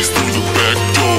Through the back door.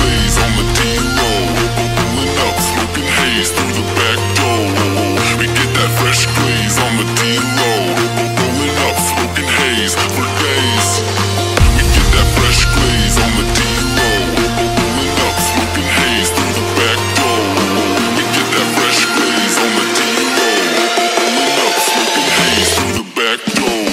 blaze on the D-roll. Rolling up, smoking haze through the back door. We get that fresh glaze on the D-roll. Rolling up, smoking haze for days. We get that fresh glaze on the D-roll. Rolling up, smoking haze through the back door. We get that fresh glaze on the D-roll. Rolling up, smoking haze through the back door.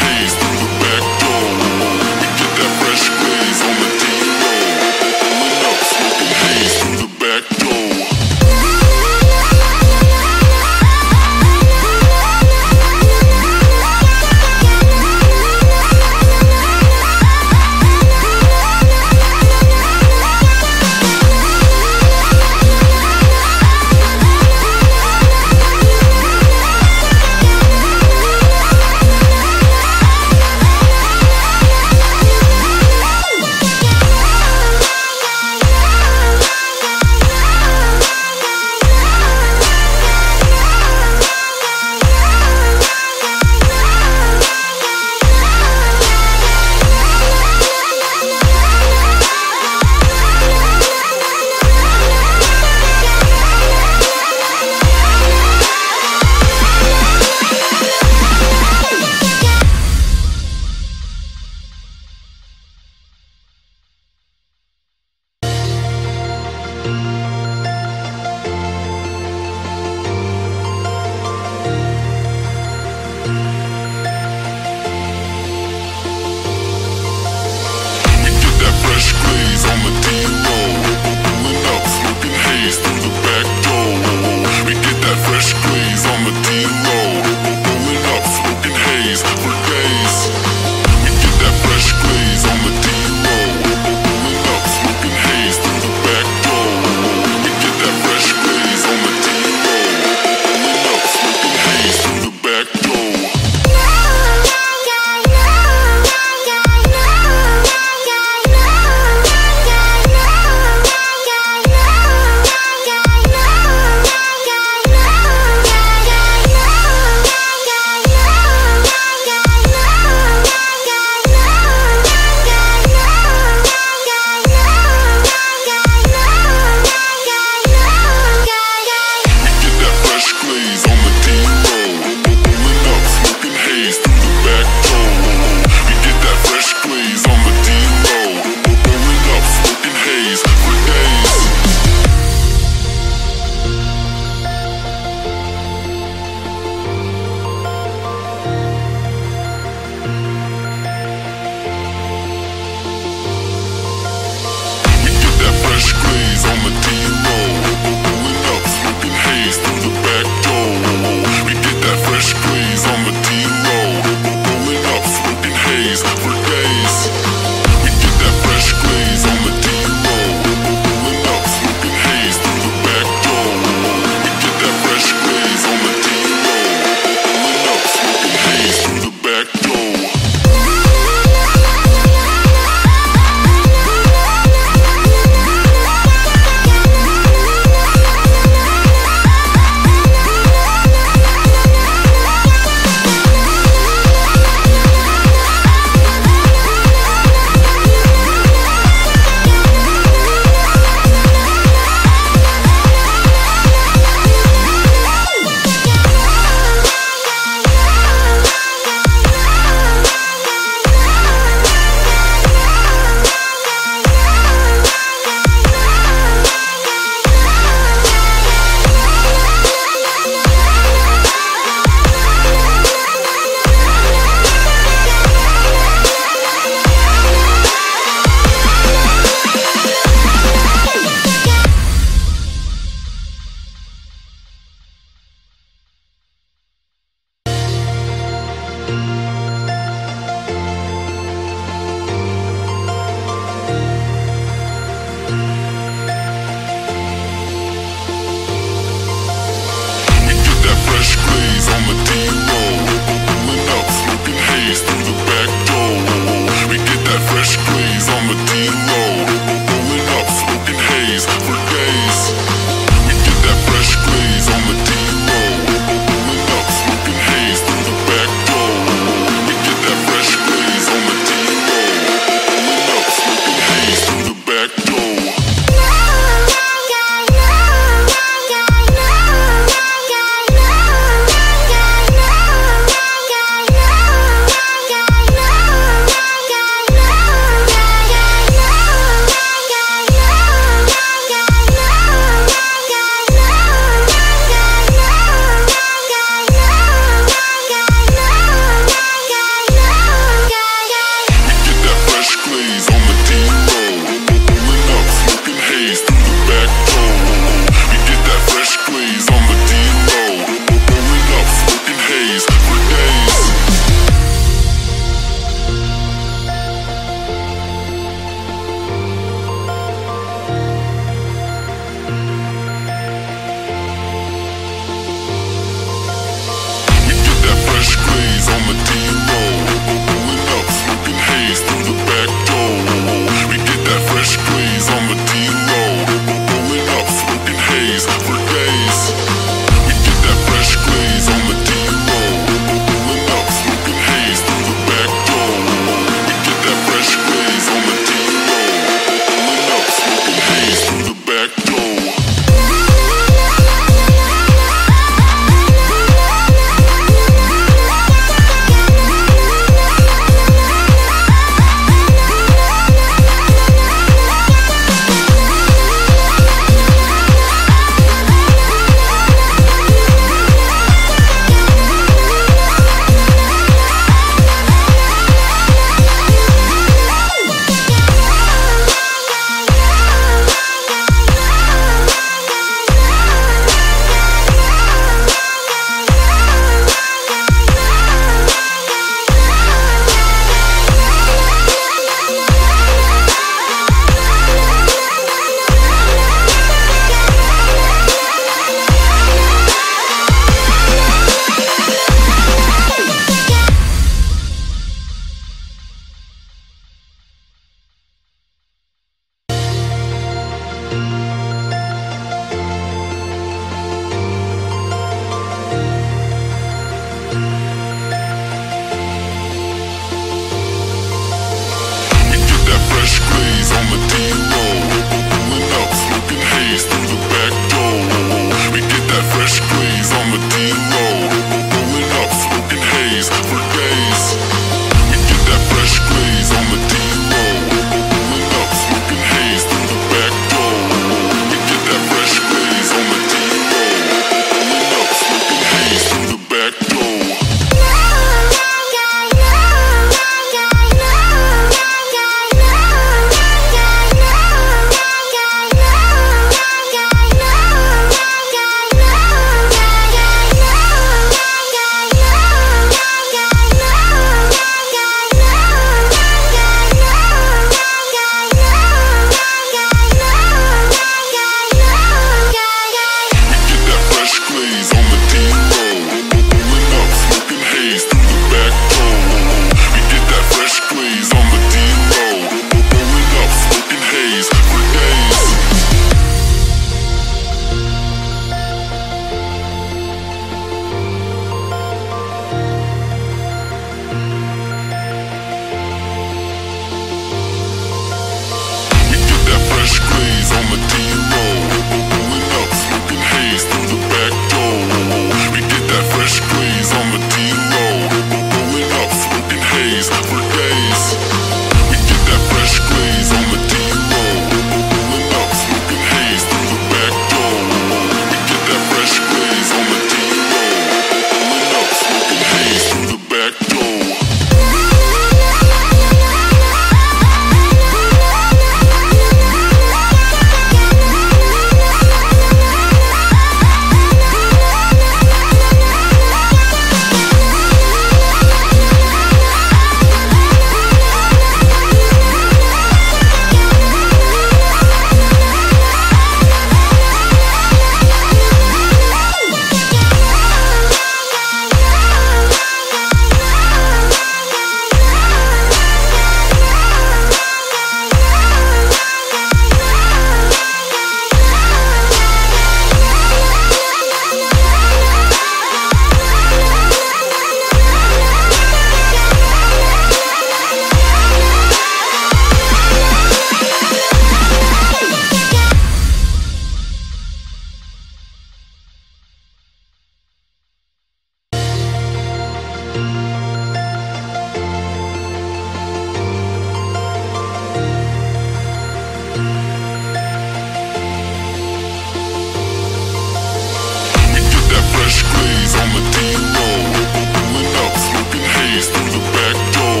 blaze on the D-roll, bubbling up, smoking haze through the back door.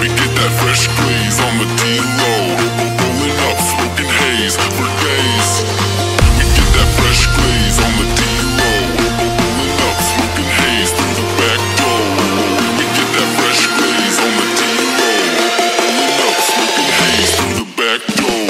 We get that fresh glaze on the D-roll, bubbling up, smoking haze for days. We get that fresh glaze on the D-roll, bubbling up, smoking haze through the back door. We get that fresh glaze on the D-roll, bubbling up, smoking haze through the back door.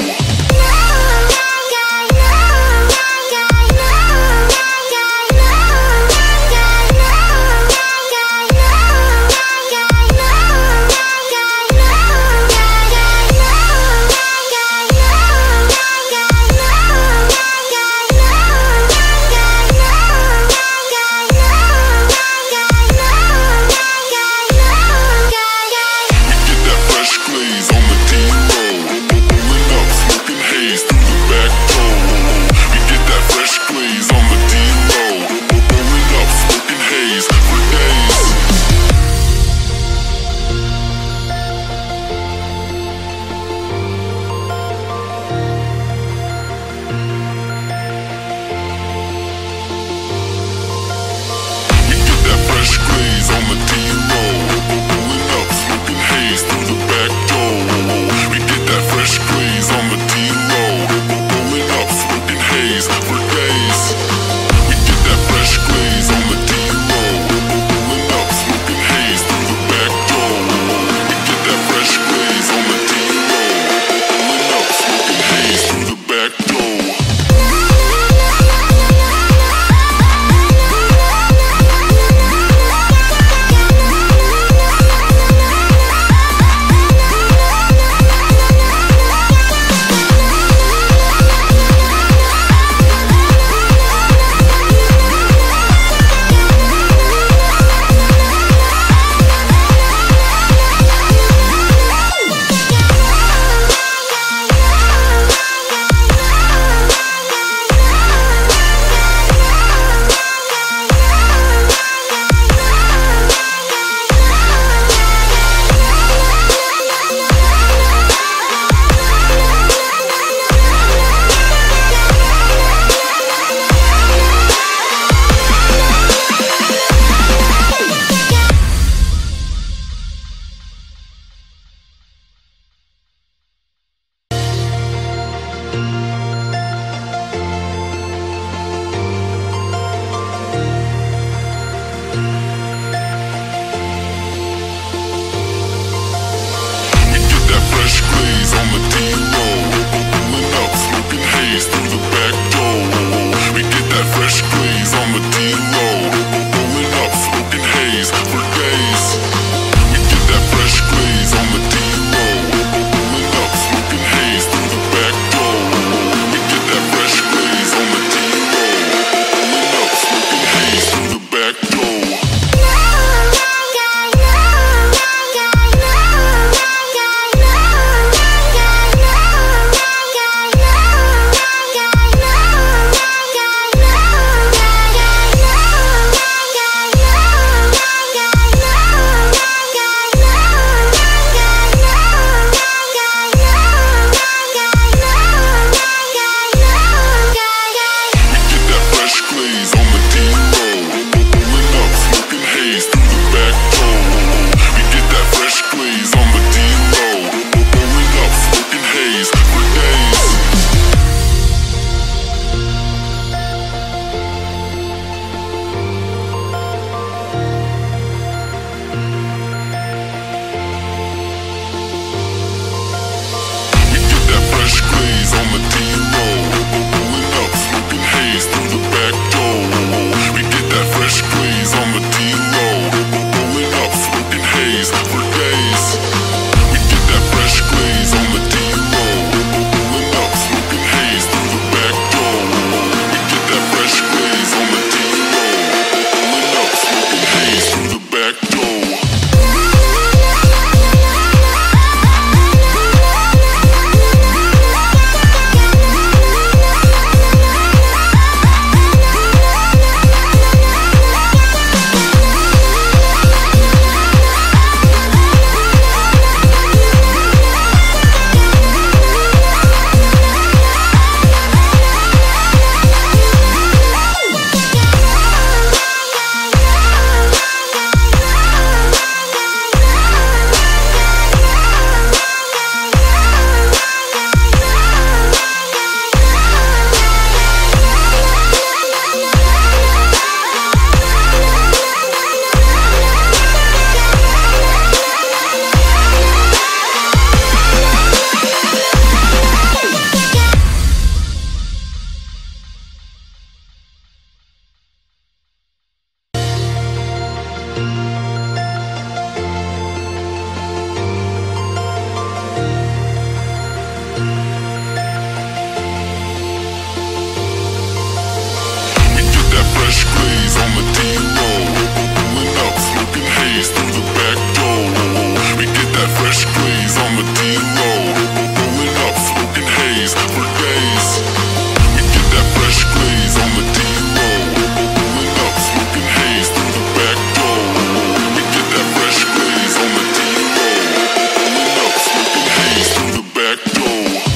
fresh graze on the D-O. Rolling up, smoking haze through the back door. We get that fresh graze on the D-O. Rolling up, smoking haze for days. We get that fresh graze on the D-O. Rolling up, smoking haze through the back door. We get that fresh graze on the D-O. Rolling up, smoking haze through the back door.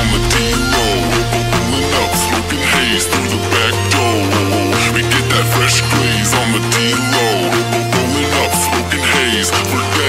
on the D-roll. Rolling up, smoking haze through the back door. We get that fresh glaze on the D-roll. Rolling up, smoking haze.